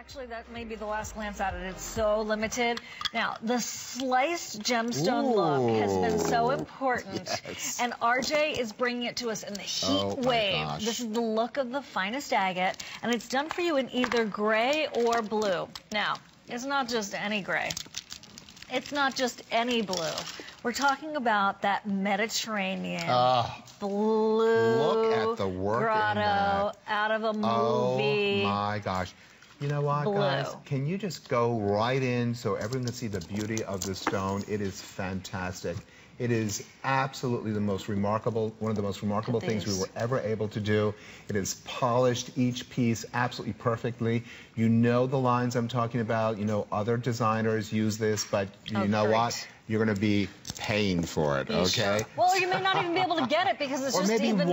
Actually, that may be the last glance at it. It's so limited. Now, the sliced gemstone look has been so important. Yes. And RJ is bringing it to us in the Heat Wave. This is the look of the finest agate, and it's done for you in either gray or blue. Now, it's not just any gray. It's not just any blue. We're talking about that Mediterranean blue. Look at the work grotto in that. Out of a movie. Oh my gosh. You know what, guys? Can you just go right in so everyone can see the beauty of the stone? It is fantastic. It is absolutely the most remarkable, one of the most remarkable things we were ever able to do. It is polished, each piece absolutely perfectly. You know the lines I'm talking about. You know other designers use this, but you know what? You're going to be paying for it, okay? Well, you may not even be able to get it because it's just even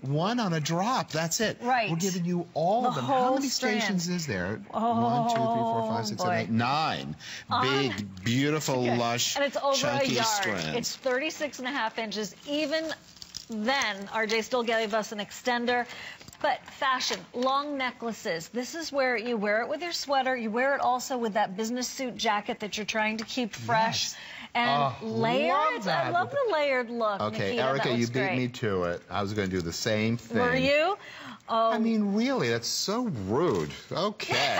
one on a drop. That's it. Right. We're giving you all of them. How many stations is there? 1, 2, 3, 4, 5, 6, 7, 8, 9. Big, beautiful, lush, and it's over chunky a yard. Strands. It's 36.5 inches. Even then, RJ still gave us an extender. But fashion, long necklaces, this is where you wear it with your sweater. You wear it also with that business suit jacket that you're trying to keep fresh. Yes. And layered, I love the layered look. Okay, Nikita, Erica, you beat me to it. I was going to do the same thing. Were you? Oh. I mean, really, that's so rude. Okay.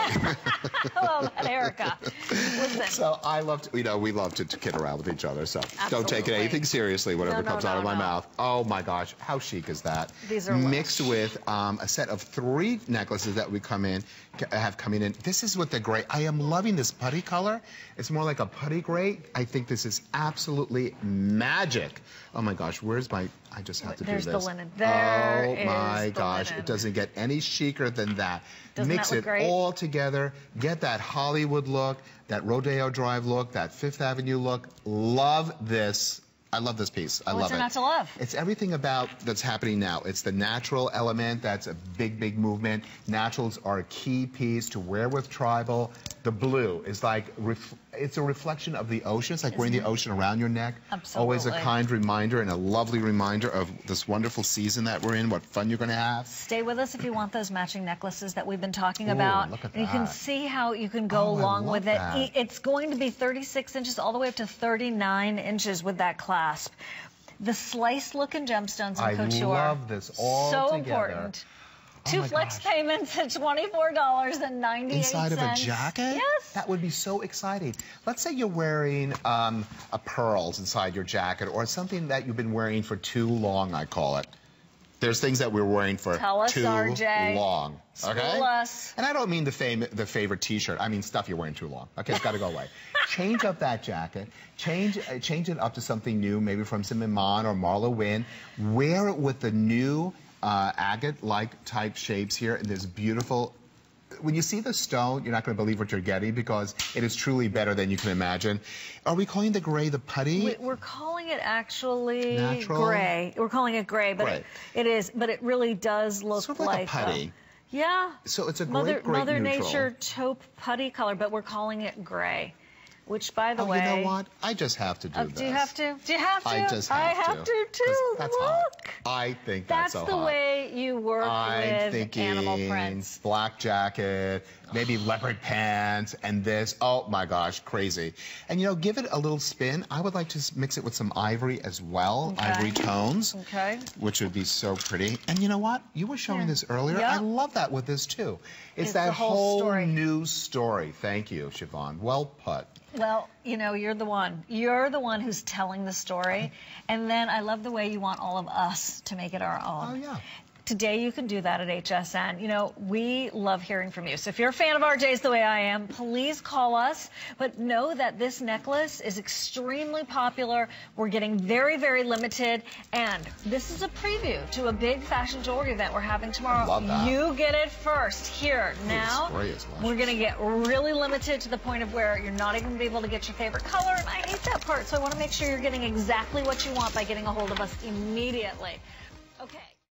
Well, Erica, listen. So I love to, you know, we love to kid around with each other, so don't take anything seriously, whatever comes out of my mouth. Oh, my gosh, how chic is that? These are mixed with a set of 3 necklaces that we have come in. This is what the gray, I am loving this putty color. It's more like a putty gray. I think this is absolutely magic. Oh, my gosh, where's my, I just have to do this. There's the linen. Oh, my gosh, it doesn't get any chicer than that. Mix it all together, get that Hollywood look, that Rodeo Drive look, that Fifth Avenue look. Love this. I love this piece. I love it. What's not to love? It's everything about that's happening now. It's the natural element. That's a big, big movement. Naturals are a key piece to wear with tribal. The blue is like, it's a reflection of the ocean. It's like wearing the ocean around your neck. Absolutely. Always a kind reminder and a lovely reminder of this wonderful season that we're in, what fun you're going to have. Stay with us if you want those matching necklaces that we've been talking about. Look at that. You can see how you can go along with it. It's going to be 36 inches all the way up to 39 inches with that clasp. The slice look and gemstones in couture. I love this all together. Important. Two flex payments at $24.98. Inside of a jacket? Yes. That would be so exciting. Let's say you're wearing pearls inside your jacket or something that you've been wearing for too long, I call it. There's things that we're wearing for too long. Okay? And I don't mean the favorite T-shirt. I mean stuff you're wearing too long. Okay, it's got to go away. Change up that jacket. Change it up to something new, maybe from Simon Mon or Marla Wynn. Wear it with the new agate-like type shapes here in this beautiful... When you see the stone, you're not going to believe what you're getting because it is truly better than you can imagine. Are we calling the gray the putty? We're calling it actually gray. We're calling it gray, but it is. But it really does look sort of like a putty. Yeah. So it's a great neutral. Nature taupe putty color, but we're calling it gray. Which, by the way, you know what? I just have to do this. Do you have to? Do you have to? I just have to. I have to too. That's hot. I think that's so hot. That's the way you work with animal prints. Black jacket, maybe leopard pants, and this. Oh my gosh, crazy! And you know, give it a little spin. I would like to mix it with some ivory as well, ivory tones, which would be so pretty. And you know what? You were showing this earlier. Yep. I love that with this too. It's that whole new story. Thank you, Siobhan. Well put. Well, you know, you're the one. You're the one who's telling the story. And then I love the way you want all of us to make it our own. Oh, yeah. Today you can do that at HSN. You know, we love hearing from you. So if you're a fan of RJ's the way I am, please call us. But know that this necklace is extremely popular. We're getting very, very limited. And this is a preview to a big fashion jewelry event we're having tomorrow. Love that. You get it first here. Now, we're going to get really limited to the point of where you're not even going to be able to get your favorite color. And I hate that part. So I want to make sure you're getting exactly what you want by getting a hold of us immediately.